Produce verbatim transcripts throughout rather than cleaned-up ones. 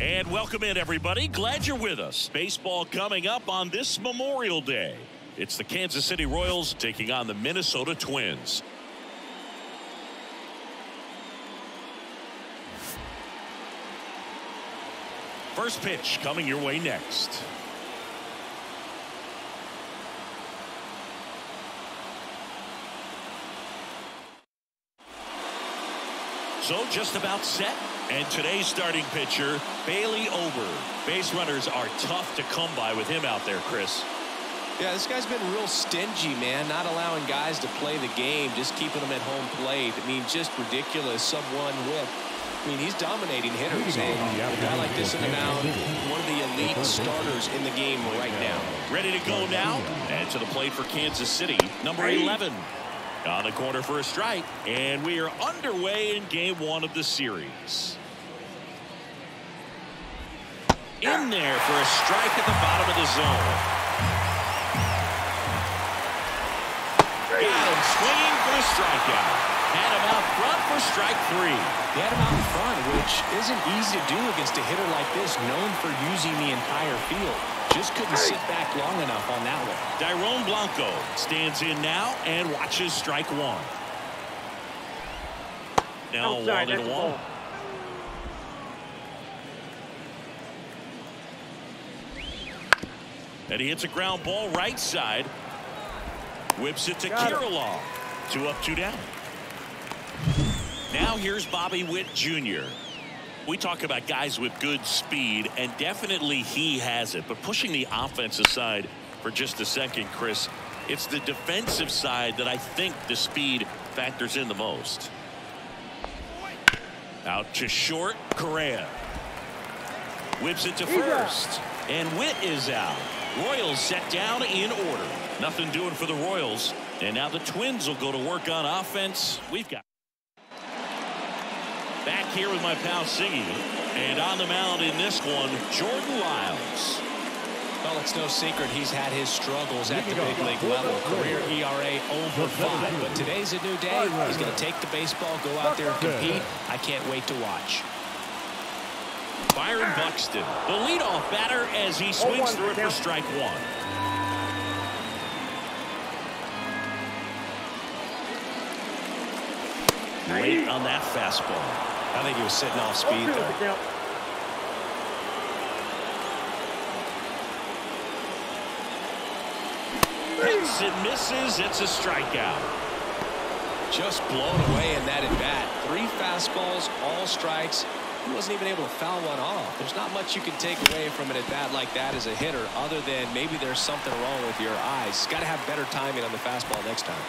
And welcome in, everybody. Glad you're with us. Baseball coming up on this Memorial Day. It's the Kansas City Royals taking on the Minnesota Twins. First pitch coming your way next. So just about set. And today's starting pitcher, Bailey Ober. Base runners are tough to come by with him out there, Chris. Yeah, this guy's been real stingy, man, not allowing guys to play the game, just keeping them at home plate. I mean, just ridiculous. Sub one whip. I mean, he's dominating hitters. A guy like this in the mound, one of the elite starters in the game right now. Ready to go now. And to the plate for Kansas City, number eleven. On the corner for a strike, and we are underway in game one of the series. In there for a strike at the bottom of the zone. Got him swinging for a strikeout. Had him out front for strike three. They had him out in front, which isn't easy to do against a hitter like this, known for using the entire field. Just couldn't sit back long enough on that one. Dairon Blanco stands in now and watches strike one. Now a one and one. And he hits a ground ball right side. Whips it to Kirilloff. Two up, two down. Now here's Bobby Witt Junior We talk about guys with good speed, and definitely he has it. But pushing the offensive side for just a second, Chris, it's the defensive side that I think the speed factors in the most. Out to short, Correa. Whips it to first, and Witt is out. Royals set down in order. Nothing doing for the Royals, and now the Twins will go to work on offense. We've got back here with my pal Siggy, and on the mound in this one, Jordan Lyles. Well, it's no secret he's had his struggles at the big league level. Career E R A over five, but today's a new day. He's going to take the baseball, go out there and compete. I can't wait to watch. Byron Buxton, the leadoff batter, as he swings through it for strike one. Great on that fastball. I think he was sitting off speed there. Hits and misses. It's a strikeout. Just blown away in that at bat. Three fastballs, all strikes. He wasn't even able to foul one off. There's not much you can take away from an at bat like that as a hitter, other than maybe there's something wrong with your eyes. Got to have better timing on the fastball next time.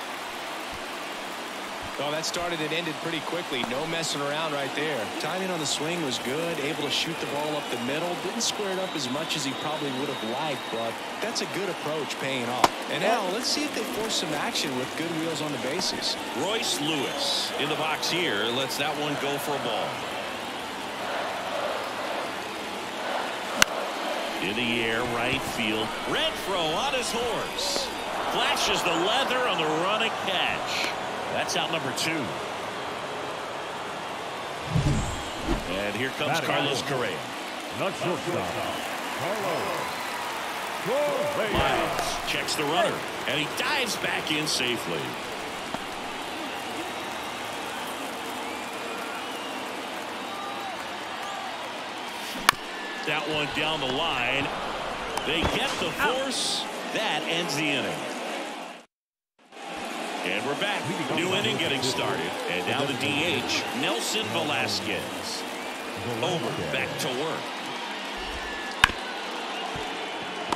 Well, that started and ended pretty quickly. No messing around right there. Timing on the swing was good. Able to shoot the ball up the middle. Didn't square it up as much as he probably would have liked, but that's a good approach paying off. And now let's see if they force some action with good wheels on the bases. Royce Lewis in the box here. Lets that one go for a ball. In the air, right field. Renfroe on his horse. Flashes the leather on the run and catch. That's out number two. And here comes Matt Carlos Correa. Not short stop. Carlos. Lyles checks the runner, and he dives back in safely. That one down the line. They get the force. That ends the inning. And we're back. New inning getting started. And now the D H, Nelson Velasquez. Over, back to work.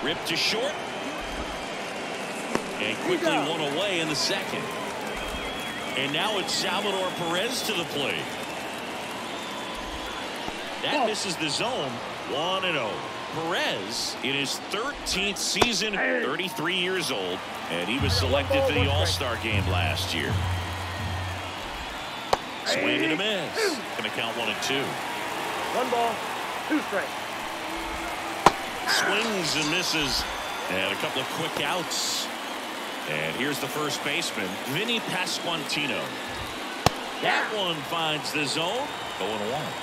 Ripped to short. And quickly one away in the second. And now it's Salvador Perez to the plate. That misses the zone. one and oh. Perez in his thirteenth season, thirty-three years old, and he was selected for the All-Star game last year. Swing and a miss. Gonna count one and two. One ball, two strikes. Swings and misses, and a couple of quick outs. And here's the first baseman, Vinny Pasquantino. That one finds the zone. oh and one.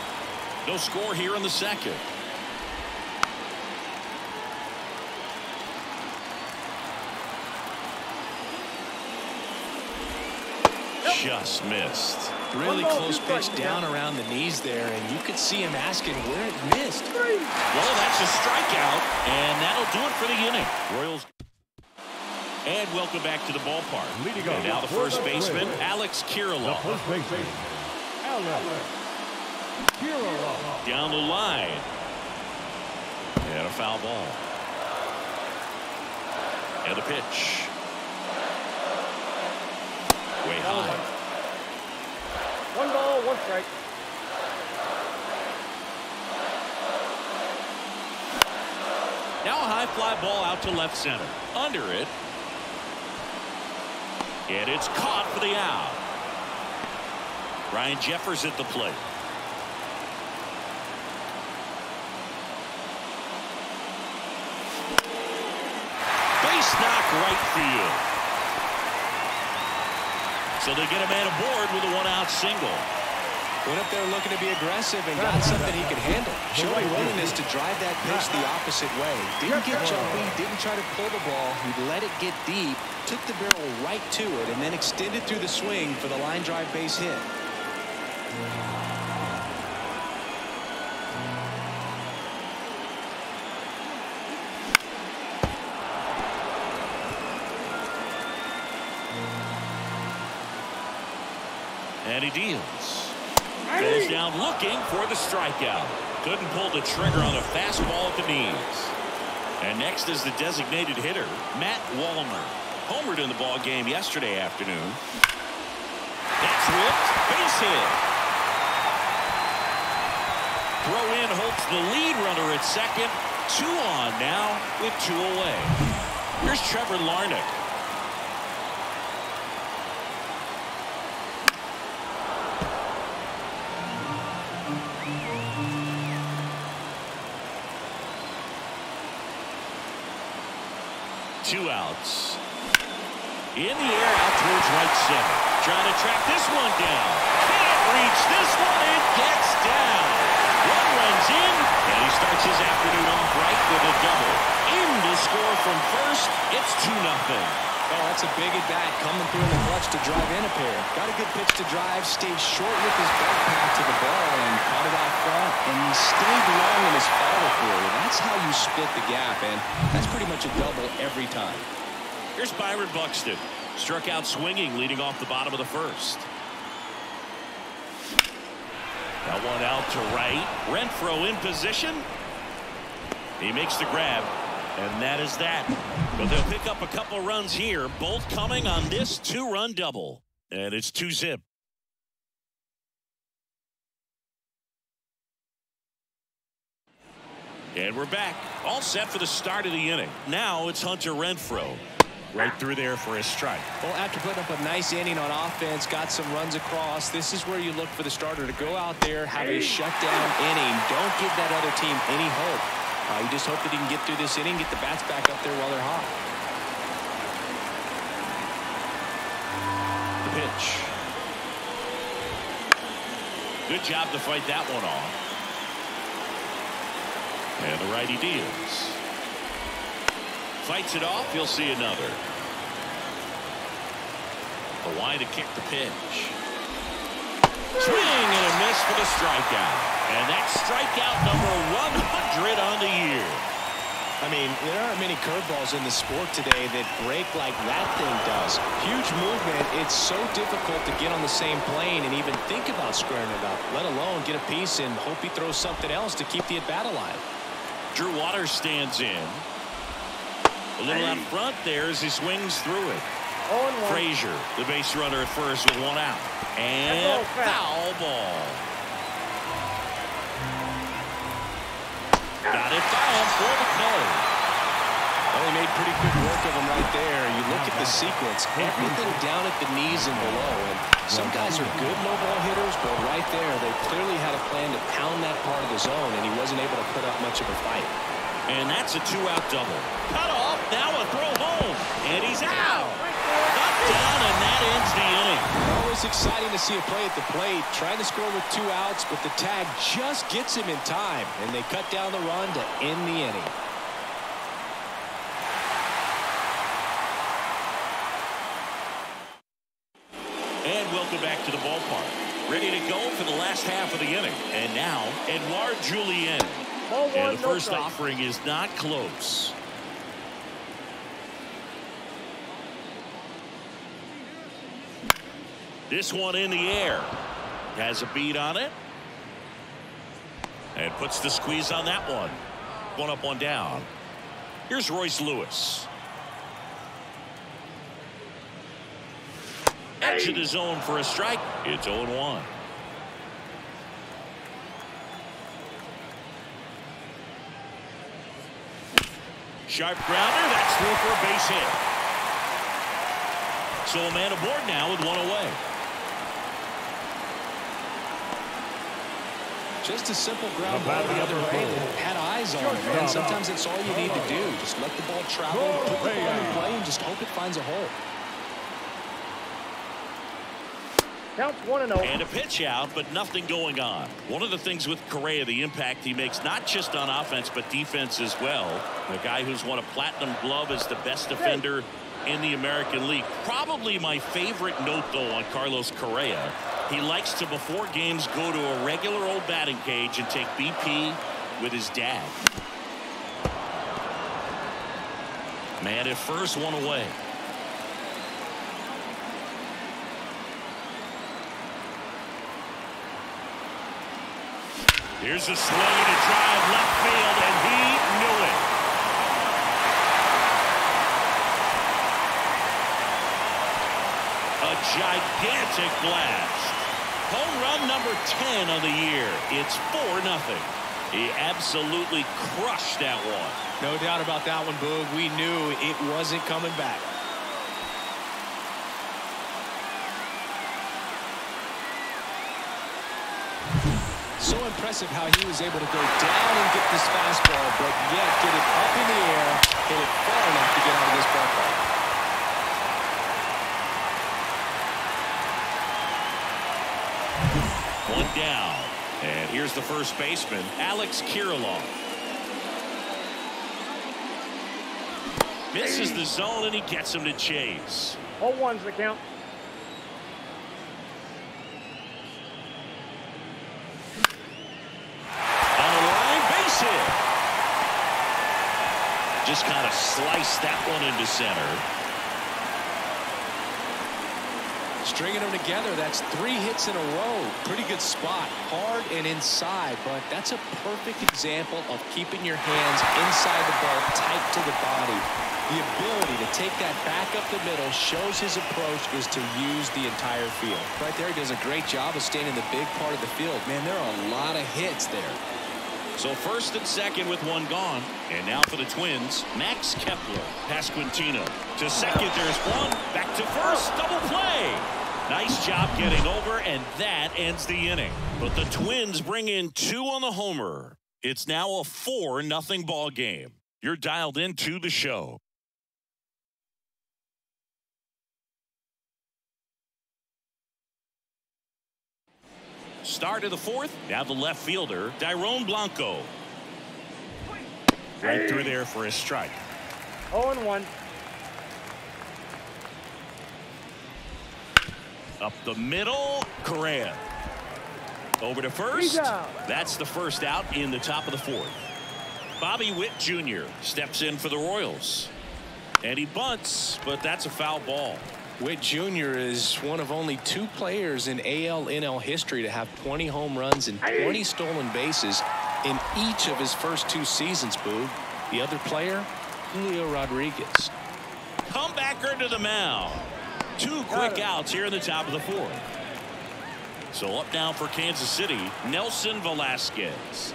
No score here in the second. just missed. Really close pitch down around the knees there, and you could see him asking where it missed. Well, that's a strikeout, and that'll do it for the inning. Royals. And welcome back to the ballpark. Leading and now the first baseman, Alex Kirilloff. First baseman, Alex Kirilloff. Down the line. And a foul ball. And the pitch. Way high. One ball, one strike. Now a high fly ball out to left center. Under it. And it's caught for the out. Ryan Jeffers at the plate. Base knock right field. So they get a man aboard with a one-out single. Went up there looking to be aggressive and got something he could handle. Showed a willingness to drive that pitch the opposite way. Didn't get jumpy, didn't try to pull the ball. He let it get deep. Took the barrel right to it and then extended through the swing for the line drive base hit. And he deals. Goes down looking for the strikeout. Couldn't pull the trigger on a fastball at the knees. And next is the designated hitter, Matt Wallner. Homered in the ball game yesterday afternoon. That's ripped. Base hit. Throw in holds the lead runner at second. Two on now with two away. Here's Trevor Larnach. Two outs. In the air, out towards right center. Trying to track this one down. Can't reach this one. It gets down. One runs in, and he starts his afternoon off right with a double. In to score from first. It's two nothing. Oh, that's a big at-bat coming through in the clutch to drive in a pair. Got a good pitch to drive. Stayed short with his back path to the ball and caught it out front. And he stayed long in his follow-through. That's how you split the gap, and that's pretty much a double every time. Here's Byron Buxton. Struck out swinging, leading off the bottom of the first. That one out to right. Renfroe in position. He makes the grab, and that is that. But they'll pick up a couple runs here, both coming on this two-run double. And it's two zip. And we're back. All set for the start of the inning. Now it's Hunter Renfroe. Right through there for a strike. Well, after putting up a nice inning on offense, got some runs across, this is where you look for the starter to go out there, have a shutdown inning. Don't give that other team any hope. Uh, you just hope that he can get through this inning, get the bats back up there while they're hot. The pitch. Good job to fight that one off. And the righty deals. Fights it off. You'll see another. But why to kick the pitch? Swing and a miss for the strikeout. And that's strikeout number one hundred on the year. I mean, there aren't many curveballs in the sport today that break like that thing does. Huge movement. It's so difficult to get on the same plane and even think about squaring it up, let alone get a piece and hope he throws something else to keep the at-bat alive. Drew Waters stands in. A little out front there as he swings through it. Frazier, the base runner at first with one out. And foul ball. Got it foul for the play. Well, he made pretty quick work of him right there. You look at the sequence. Everything down at the knees and below. And some guys are good low ball hitters, but right there they clearly had a plan to pound that part of the zone, and he wasn't able to put up much of a fight. And that's a two-out double. Cut off, now a throw home. And he's out. Knocked down, and that ends the inning. Always exciting to see a play at the plate. Trying to score with two outs, but the tag just gets him in time. And they cut down the run to end the inning. And welcome back to the ballpark. Ready to go for the last half of the inning. And now, Edouard Julien. And the first offering is not close. This one in the air. Has a beat on it. And puts the squeeze on that one. One up, one down. Here's Royce Lewis. Edge of the zone for a strike. It's oh and one. Sharp grounder. That's through for a base hit. So a man aboard now with one away. Just a simple ground ball the other way. Had eyes on it, man. Sometimes it's all you need to do. Just let the ball travel, put the ball in play, and just hope it finds a hole. Count one and oh. And a pitch out, but nothing going on. One of the things with Correa, the impact he makes, not just on offense, but defense as well. The guy who's won a platinum glove is the best defender in the American League. Probably my favorite note, though, on Carlos Correa. He likes to, before games, go to a regular old batting cage and take B P with his dad. Man at first, one away. Here's a slider to drive left field, and he knew it. A gigantic blast. Home run number ten of the year. It's four nothing. He absolutely crushed that one. No doubt about that one, Boog. We knew it wasn't coming back. So impressive how he was able to go down and get this fastball, but yet get it up in the air, hit it far enough to get out of this ballpark. One down, and here's the first baseman, Alex Kirilloff. Misses the zone, and he gets him to chase. All one's the count. Just kind of sliced that one into center. Stringing them together, that's three hits in a row. Pretty good spot, hard and inside, but that's a perfect example of keeping your hands inside the ball, tight to the body. The ability to take that back up the middle shows his approach is to use the entire field. Right there, he does a great job of staying in the big part of the field. Man, there are a lot of hits there. So first and second with one gone. And now for the Twins, Max Kepler. Pasquantino to second. There's one. Back to first. Double play. Nice job getting over. And that ends the inning. But the Twins bring in two on the homer. It's now a four nothing ball game. You're dialed into the show. Start of the fourth. Now the left fielder, Dairon Blanco. Right through there for a strike. oh and one. Up the middle, Correa. Over to first. That's the first out in the top of the fourth. Bobby Witt Junior steps in for the Royals. And he bunts, but that's a foul ball. Witt Junior is one of only two players in A L N L history to have twenty home runs and twenty stolen bases in each of his first two seasons, Boog. The other player, Julio Rodriguez. Comebacker to the mound. Two quick outs here in the top of the fourth. So up now for Kansas City, Nelson Velasquez.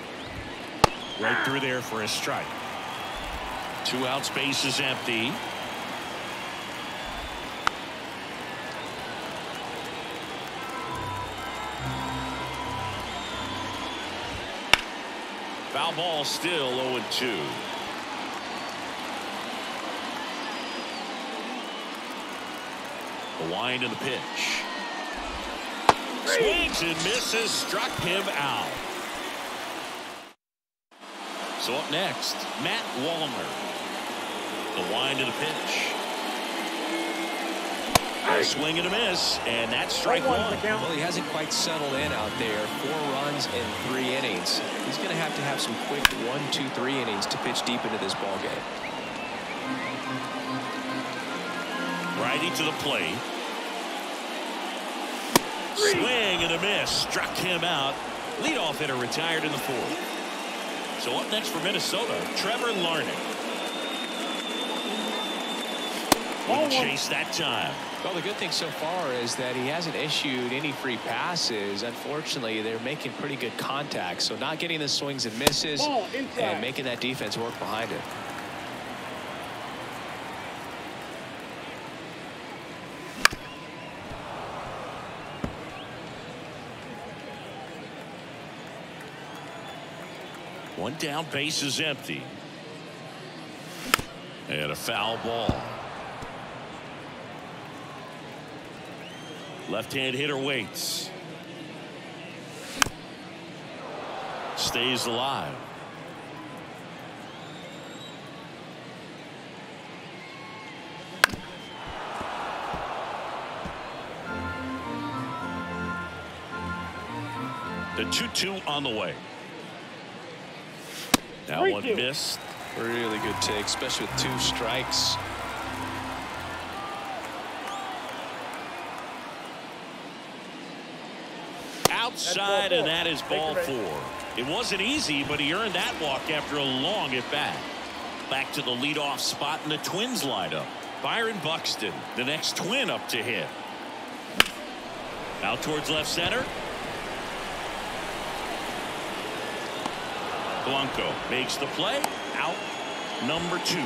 Right through there for a strike. Two outs, base is empty. Foul ball still oh and two. The wind and the pitch. Swings and misses, struck him out. So up next, Matt Wallner. The wind and the pitch. A swing and a miss, and that's strike one. Well, he hasn't quite settled in out there. Four runs in three innings. He's going to have to have some quick one, two, three innings to pitch deep into this ball game. Righty to the plate. Swing and a miss. Struck him out. Leadoff hitter retired in the fourth. So up next for Minnesota, Trevor Larnach. Wouldn't chase that time. Well, the good thing so far is that he hasn't issued any free passes. Unfortunately, they're making pretty good contact, so not getting the swings and misses and making that defense work behind it. One down, base is empty. And a foul ball. Left-hand hitter waits. Stays alive. The two two on the way. Now one missed. Really good take, especially with two strikes. Outside, and that is ball four. It wasn't easy, but he earned that walk after a long at bat. Back to the leadoff spot in the Twins lineup. Byron Buxton, the next Twin up to hit. Out towards left center. Blanco makes the play. Out number two.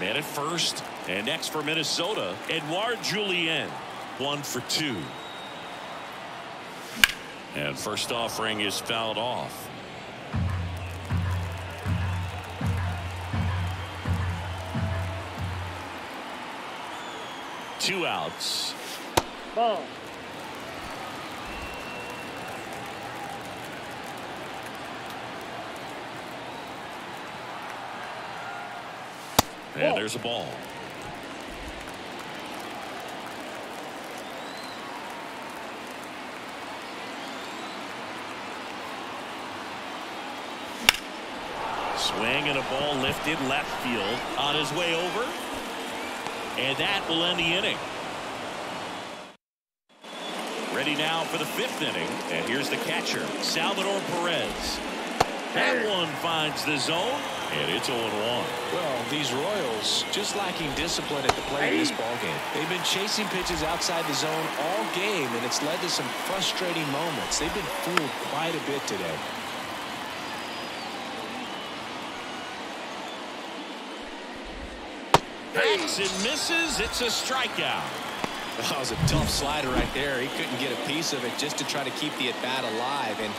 Man at first, and next for Minnesota, Edouard Julien. One for two. And first offering is fouled off. Two outs. Ball. And there's a ball. Swing and a ball lifted left field on his way over. And that will end the inning. Ready now for the fifth inning. And here's the catcher, Salvador Perez. That one finds the zone, and it's oh and one. Well, these Royals just lacking discipline at the plate in this ballgame. They've been chasing pitches outside the zone all game, and it's led to some frustrating moments. They've been fooled quite a bit today. Hacks and misses. It's a strikeout. That was a tough slider right there. He couldn't get a piece of it just to try to keep the at-bat alive, and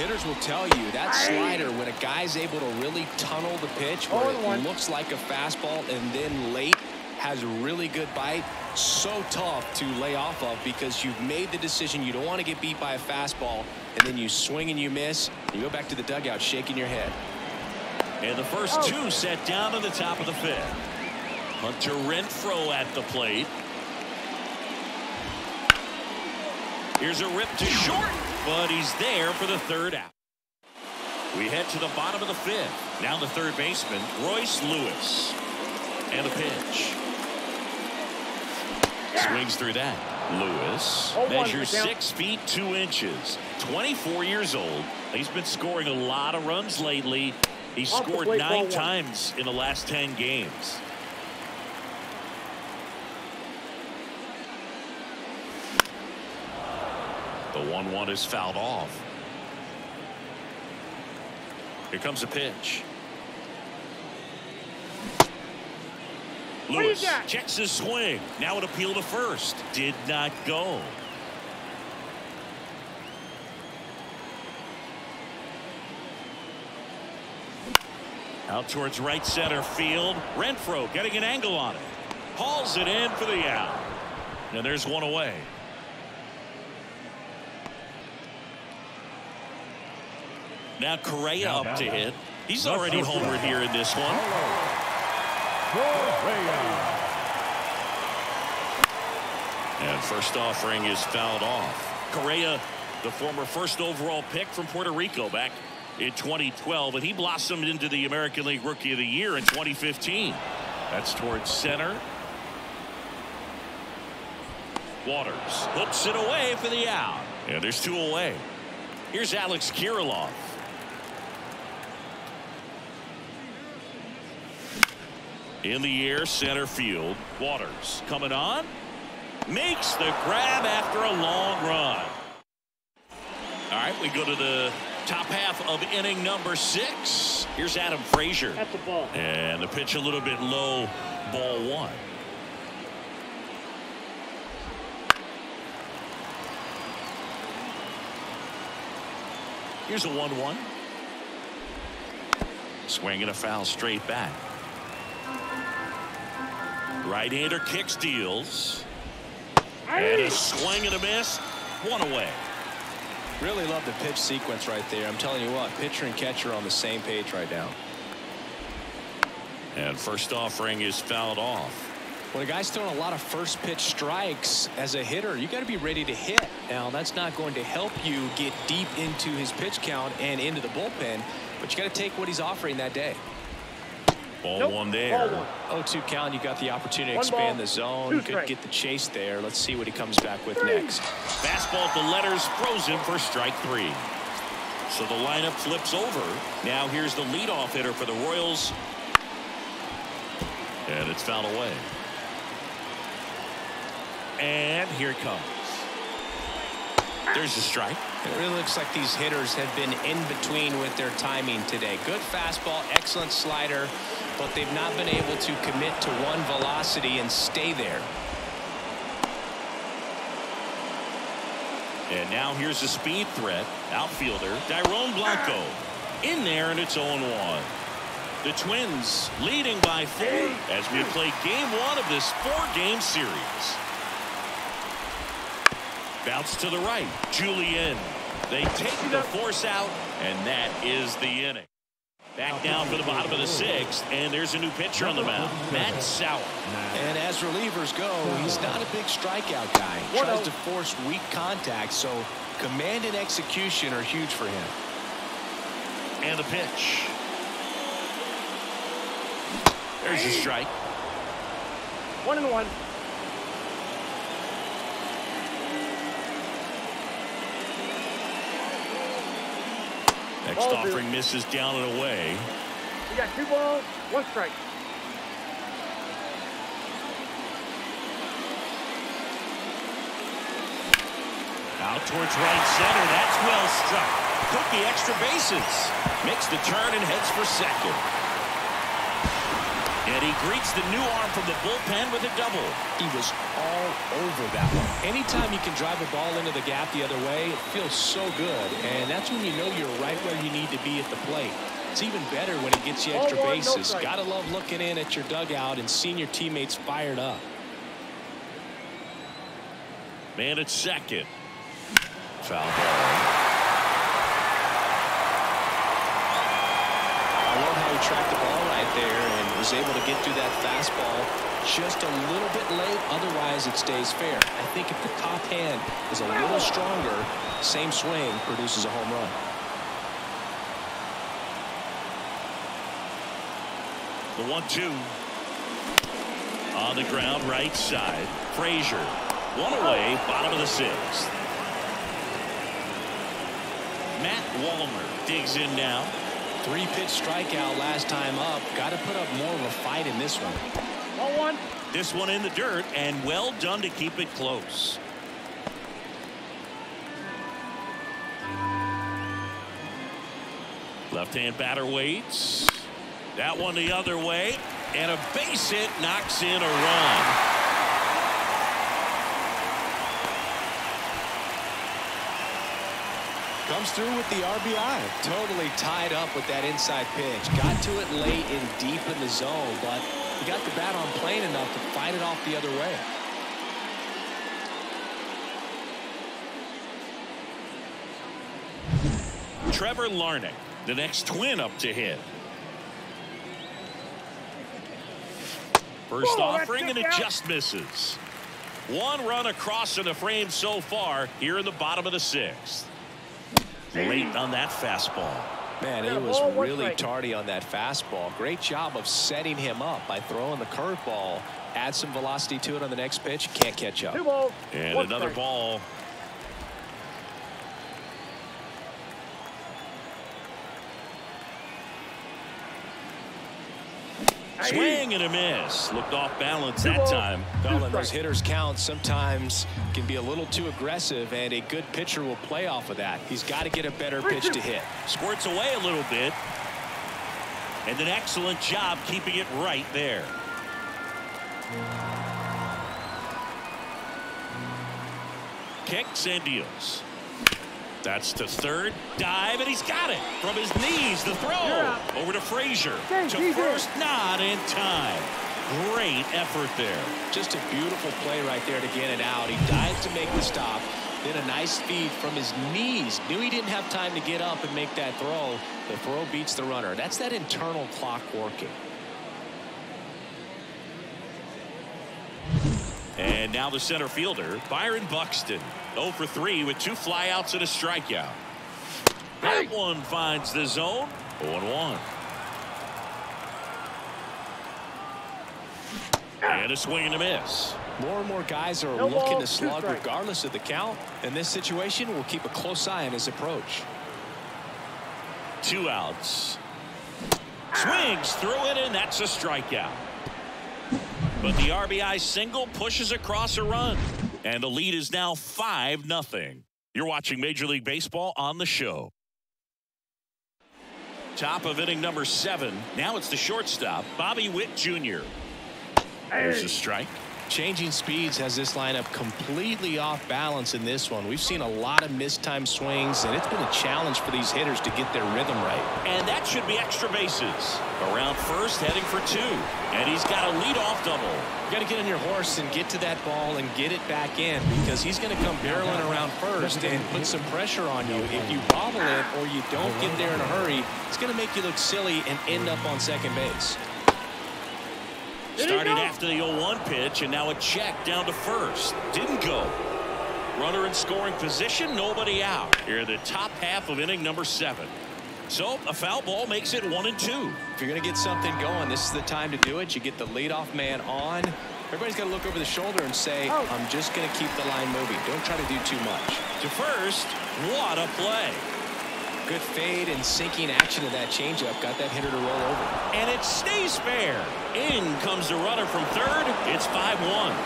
hitters will tell you that slider, when a guy's able to really tunnel the pitch where it looks like a fastball and then late, has really good bite. So tough to lay off of because you've made the decision you don't want to get beat by a fastball, and then you swing and you miss. You go back to the dugout shaking your head. And the first two set down to the top of the fifth. Hunter Renfroe at the plate. Here's a rip to short, but he's there for the third out. We head to the bottom of the fifth. Now the third baseman, Royce Lewis. And a pitch. Swings through that. Lewis measures six feet, two inches. twenty-four years old. He's been scoring a lot of runs lately. He's scored nine times in the last ten games. The one one is fouled off. Here comes a pitch. Lewis checks his swing. Now an appeal to first. Did not go. Out towards right center field. Renfroe getting an angle on it. Hauls it in for the out. And there's one away. Now Correa up to hit. He's already homered here in this one. Correa. And first offering is fouled off. Correa, the former first overall pick from Puerto Rico back in twenty twelve, and he blossomed into the American League Rookie of the Year in twenty fifteen. That's towards center. Waters hooks it away for the out. Yeah, there's two away. Here's Alex Kirilloff. In the air, center field. Waters coming on. Makes the grab after a long run. All right, we go to the top half of inning number six. Here's Adam Frazier. That's the ball. And the pitch a little bit low. Ball one. Here's a one one. Swing and a foul straight back. Right-hander kicks, deals. And a swing and a miss. One away. Really love the pitch sequence right there. I'm telling you what, pitcher and catcher on the same page right now. And first offering is fouled off. Well, the guy's throwing a lot of first pitch strikes as a hitter. You got to be ready to hit. Now, that's not going to help you get deep into his pitch count and into the bullpen, but you got to take what he's offering that day. Ball nope. one there. oh two count. You got the opportunity to expand the zone. Could get the chase there. Let's see what he comes back with next. Fastball to letters, frozen for strike three. So the lineup flips over. Now here's the leadoff hitter for the Royals. And it's fouled away. And here it comes. There's a strike. It really looks like these hitters have been in between with their timing today. Good fastball, excellent slider, but they've not been able to commit to one velocity and stay there. And now here's a speed threat. Outfielder Dairon Blanco in there, and it's oh one. The Twins leading by four as we play game one of this four-game series. Bounce to the right. Julien. They take the force out, and that is the inning. Back down for the bottom of the sixth, and there's a new pitcher on the mound, Matt Sauer. And as relievers go, he's not a big strikeout guy. He tries to force weak contact, so command and execution are huge for him. And the pitch. There's a strike. One and one. Next ball offering two. Misses down and away. We got two balls, one strike. Out towards right center. That's well struck. Took the extra bases. Makes the turn and heads for second. And he greets the new arm from the bullpen with a double. He was all over that one. Anytime you can drive a ball into the gap the other way, it feels so good. And that's when you know you're right where you need to be at the plate. It's even better when it gets you extra bases. Got to love looking in at your dugout and seeing your teammates fired up. Man at second. Foul ball. I love how he tracked the ball right there and was able to get through that fastball just a little bit late. Otherwise, it stays fair. I think if the top hand is a little stronger, same swing produces a home run. The one two on the ground right side. Frazier, one away, bottom of the sixth. Matt Wallner digs in now. Three pitch strikeout last time up. Got to put up more of a fight in this one. one one. This one in the dirt, and well done to keep it close. Left hand batter waits. That one the other way, and a base hit knocks in a run. Comes through with the R B I. Totally tied up with that inside pitch. Got to it late and deep in the zone, but he got the bat on plane enough to fight it off the other way. Trevor Larnach, the next Twin up to hit. First Whoa, offering, and it out. just misses. One run across in the frame so far here in the bottom of the sixth. Late on that fastball. Man, he was really tardy on that fastball. Great job of setting him up by throwing the curveball. Add some velocity to it on the next pitch. Can't catch up. Two balls, and another ball. Swing and a miss. Looked off balance that time. Well, those hitters' count sometimes can be a little too aggressive, and a good pitcher will play off of that. He's got to get a better pitch to hit. Squirts away a little bit. And an excellent job keeping it right there. Kicks and deals. That's to third. Dive, and he's got it. From his knees, the throw. Over to Frazier. To first, not in time. Great effort there. Just a beautiful play right there to get it out. He dived to make the stop. Then a nice feed from his knees. Knew he didn't have time to get up and make that throw. The throw beats the runner. That's that internal clock working. And now the center fielder, Byron Buxton, oh for three with two flyouts and a strikeout. That one finds the zone. oh one. And a swing and a miss. More and more guys are no looking ball, to slug regardless of the count. In this situation, we'll keep a close eye on his approach. Two outs. Swings through it, and that's a strikeout. But the R B I single pushes across a run, and the lead is now five nothing. You're watching Major League Baseball on the show. Top of inning number seven. Now it's the shortstop, Bobby Witt Junior There's a strike. Changing speeds has this lineup completely off balance in this one. We've seen a lot of mistimed swings, and it's been a challenge for these hitters to get their rhythm right. And that should be extra bases. Around first, heading for two. And he's got a leadoff double. You got to get on your horse and get to that ball and get it back in, because he's going to come barreling around first and put some pressure on you. If you bobble it or you don't get there in a hurry, it's going to make you look silly and end up on second base. Started after the oh one pitch, and now a check down to first. Didn't go. Runner in scoring position, nobody out. Here in the top half of inning number seven. So a foul ball makes it one and two. If you're going to get something going, this is the time to do it. You get the leadoff man on. Everybody's got to look over the shoulder and say, oh, I'm just going to keep the line moving. Don't try to do too much. To first, what a play. Good fade and sinking action of that changeup. Got that hitter to roll over. And it stays fair. In comes the runner from third. It's five one.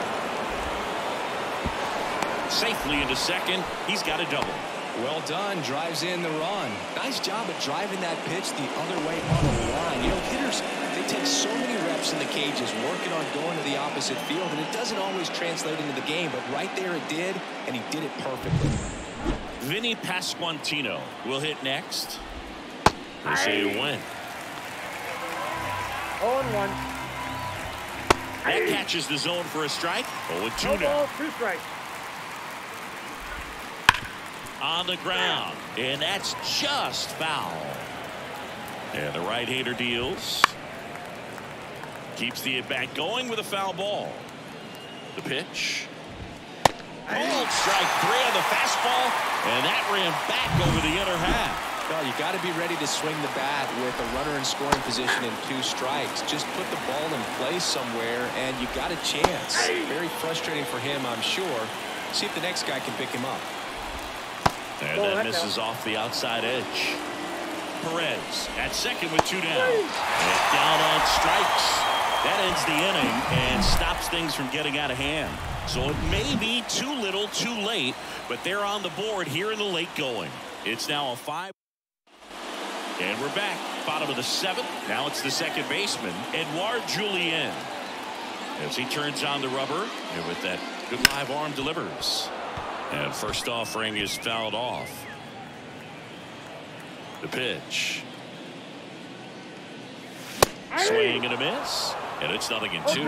Safely into second. He's got a double. Well done. Drives in the run. Nice job of driving that pitch the other way on the line. You know, hitters, they take so many reps in the cages working on going to the opposite field, and it doesn't always translate into the game, but right there it did, and he did it perfectly. Vinny Pasquantino will hit next. We'll see when. oh one. That catches the zone for a strike. oh two now. Two strikes. On the ground, and that's just foul. And the right-hander deals. Keeps the at-bat going with a foul ball. The pitch. Cold strike three on the fastball, and that ran back over the inner half. Well, you got to be ready to swing the bat with a runner in scoring position and two strikes. Just put the ball in place somewhere, and you got a chance. Very frustrating for him, I'm sure. See if the next guy can pick him up. And oh, that misses down. Off the outside edge. Perez at second with two down. And down on strikes. That ends the inning and stops things from getting out of hand. So it may be too little, too late, but they're on the board here in the late going. It's now a five. And we're back. Bottom of the seventh. Now it's the second baseman, Edouard Julien, as he turns on the rubber, and with that good live arm delivers. And first offering is fouled off. The pitch. Swing and a miss. And it's nothing in two.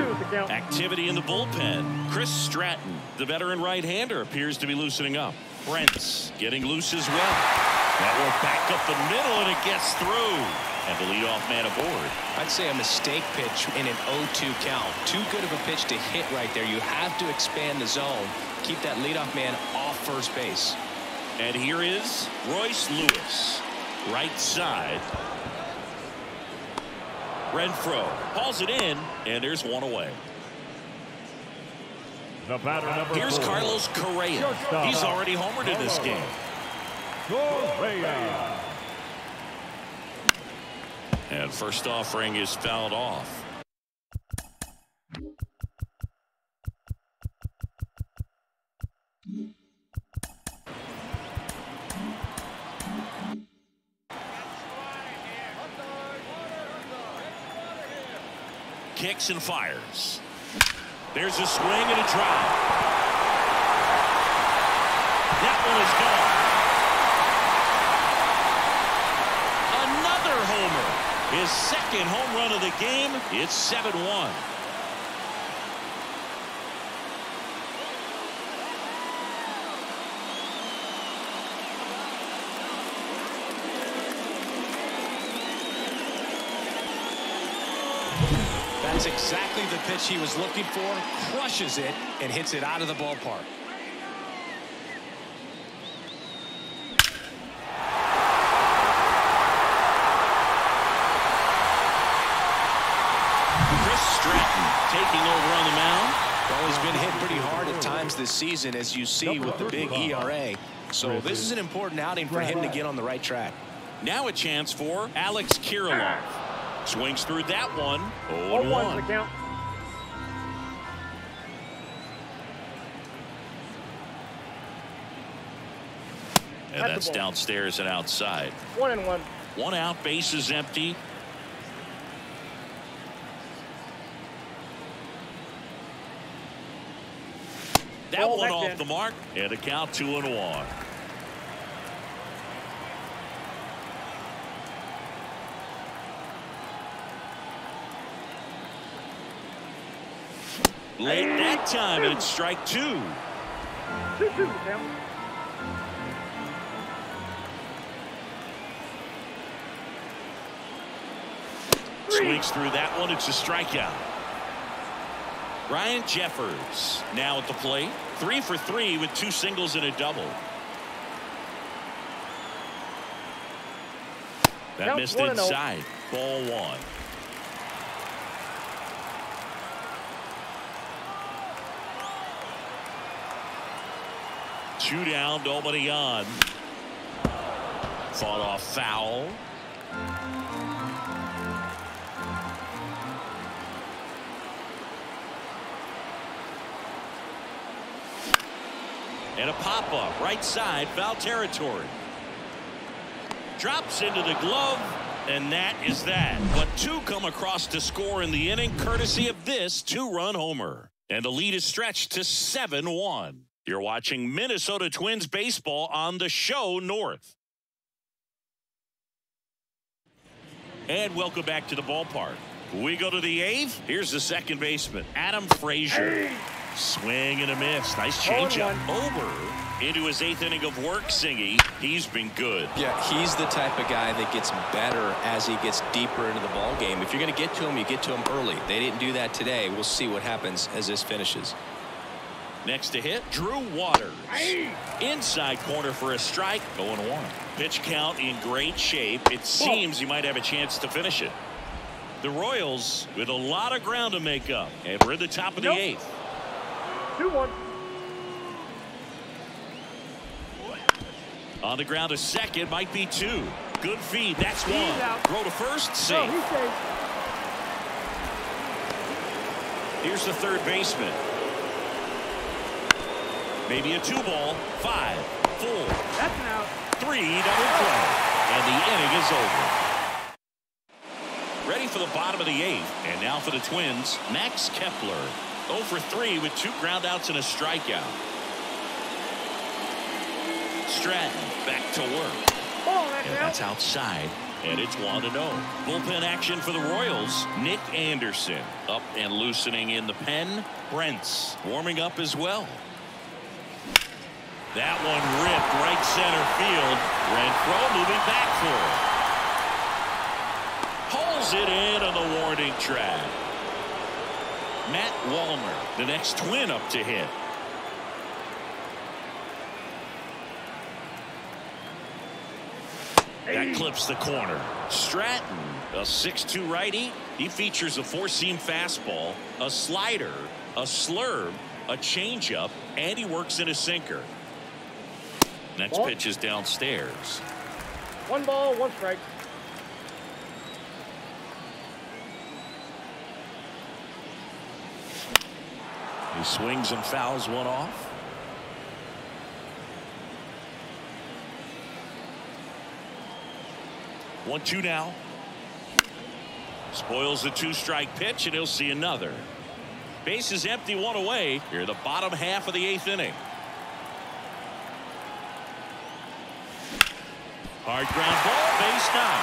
Activity in the bullpen. Chris Stratton, the veteran right-hander, appears to be loosening up. Brent's getting loose as well. That will back up the middle, and it gets through. and the leadoff man aboard. I'd say a mistake pitch in an oh two count. Too good of a pitch to hit right there. You have to expand the zone. Keep that leadoff man off first base. And here is Royce Lewis. Right side. Renfroe hauls it in, and there's one away. The batter number Here's four. Carlos Correa. He's already homered in this game. Correa. And first offering is fouled off. Kicks and fires. There's a swing and a drive. That one is gone. Another homer. His second home run of the game. It's seven one. That's exactly the pitch he was looking for, crushes it, and hits it out of the ballpark. Chris Stratton taking over on the mound. Well, he's been hit pretty hard at times this season, as you see with the big E R A. So this is an important outing for him to get on the right track. Now a chance for Alex Kirilloff. Swings through that one. oh one. And that's downstairs and outside. One and one. One out, base is empty. That one off the mark, and a count two and one. Late that time, it's strike two. Swings through that one. It's a strikeout. Ryan Jeffers now at the plate. Three for three with two singles and a double. That missed inside. Ball one. Two down, nobody on. Fought off foul. And a pop-up, right side, foul territory. Drops into the glove, and that is that. But two come across to score in the inning, courtesy of this two-run homer. And the lead is stretched to seven one. You're watching Minnesota Twins baseball on the Show North. And welcome back to the ballpark. We go to the eighth. Here's the second baseman, Adam Frazier. Hey. Swing and a miss. Nice changeup. Ober into his eighth inning of work, Singy. He's been good. Yeah, he's the type of guy that gets better as he gets deeper into the ballgame. If you're going to get to him, you get to him early. They didn't do that today. We'll see what happens as this finishes. Next to hit, Drew Waters. Inside corner for a strike. oh one. Pitch count in great shape. It seems he might have a chance to finish it. The Royals with a lot of ground to make up. And we're at the top of the nope. eighth. two one. On the ground to second. Might be two. Good feed. That's one. Throw to first. Safe. No, here's the third baseman. Maybe a two ball. Five, four, that's an out. Three, double play. And the inning is over. Ready for the bottom of the eighth. And now for the Twins, Max Kepler. oh for three with two ground outs and a strikeout. Stratton back to work. Oh, that's, and that's outside. And it's one to nothing. Bullpen action for the Royals. Nick Anderson up and loosening in the pen. Brent's warming up as well. That one ripped right center field. Renfroe moving back for it. reels it in on the warning track. Matt Wallner, the next Twin up to hit. That clips the corner. Stratton, a six two righty. He features a four-seam fastball, a slider, a slurve, a changeup, and he works in a sinker. Next pitch is downstairs. One ball, one strike. He swings and fouls one off. one two now. Spoils the two-strike pitch, and he'll see another. Base is empty, one away. Here, the bottom half of the eighth inning. Hard ground ball, base down.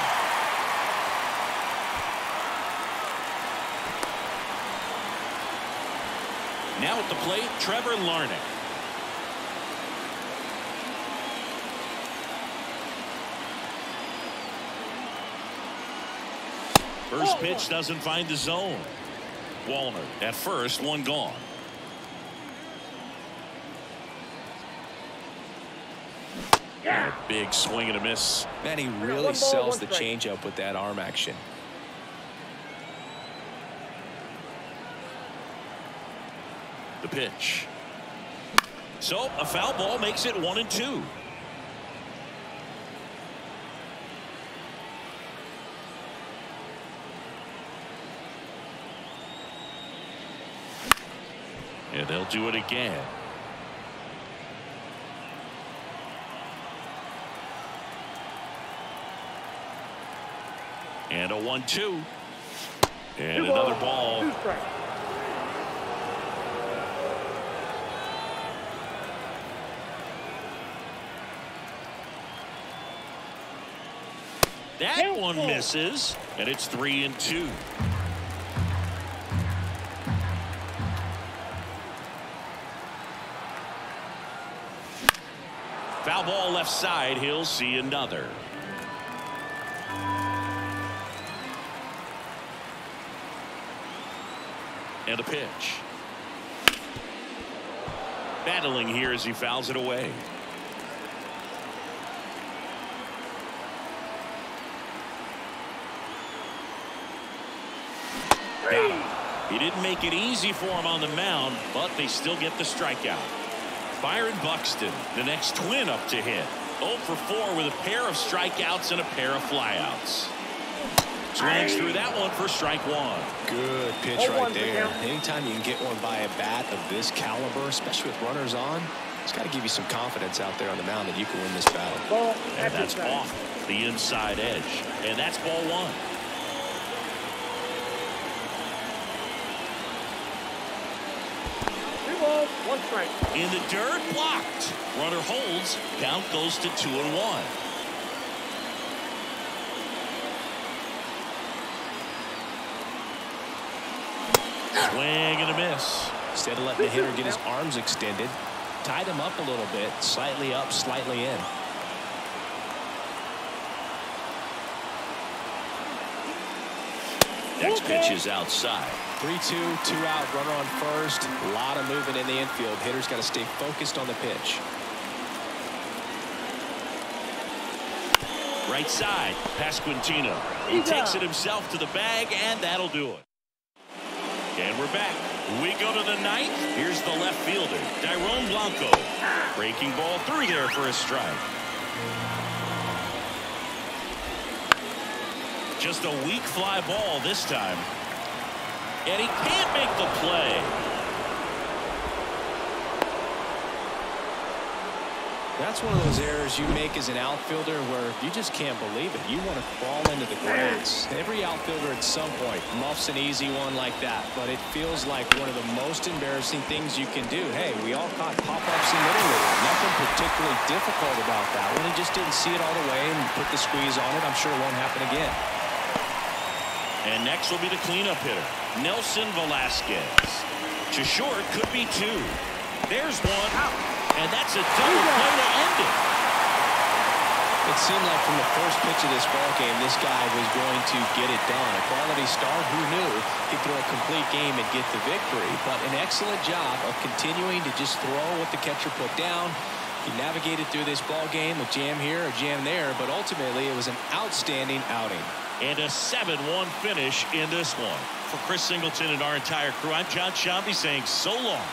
Now at the plate, Trevor Larnach. First pitch doesn't find the zone. Wallner at first, one gone. Yeah. A big swing and a miss. Man, he really sells the changeup with that arm action. The pitch. So a foul ball makes it one and two. And they'll do it again. And a one two. And two another ball. ball. That one misses. And it's three and two. Foul ball left side. He'll see another. And a pitch. Battling here as he fouls it away. He didn't make it easy for him on the mound, but they still get the strikeout. Byron Buxton, the next Twin up to hit. oh for four with a pair of strikeouts and a pair of flyouts. Swings through that one for strike one. Good pitch right there. Anytime you can get one by a bat of this caliber, especially with runners on, it's got to give you some confidence out there on the mound that you can win this battle. And that's off the inside edge. And that's ball one. One strike. In the dirt, blocked. Runner holds. Count goes to two and one. Swing and a miss. Instead of letting the hitter get his arms extended, tied him up a little bit, slightly up, slightly in. Next pitch is outside. three two, two out, runner on first. A lot of movement in the infield. Hitter's got to stay focused on the pitch. Right side, Pasquantino. He takes it himself to the bag, and that'll do it. And we're back. We go to the ninth. Here's the left fielder, Dairon Blanco. Breaking ball through there for a strike. Just a weak fly ball this time. And he can't make the play. That's one of those errors you make as an outfielder where you just can't believe it. You want to crawl into the grass. Every outfielder at some point muffs an easy one like that, but it feels like one of the most embarrassing things you can do. Hey, we all caught pop-ups in middle with it. Nothing particularly difficult about that one. He just didn't see it all the way and put the squeeze on it. I'm sure it won't happen again. And next will be the cleanup hitter, Nelson Velasquez. To short, could be two. There's one out, and that's a double play to end it. It seemed like from the first pitch of this ballgame, this guy was going to get it done. A quality star, who knew he'd throw a complete game and get the victory. But an excellent job of continuing to just throw what the catcher put down. He navigated through this ballgame with jam here or jam there, but ultimately it was an outstanding outing. And a seven one finish in this one. For Chris Singleton and our entire crew, I'm John Chompey saying so long.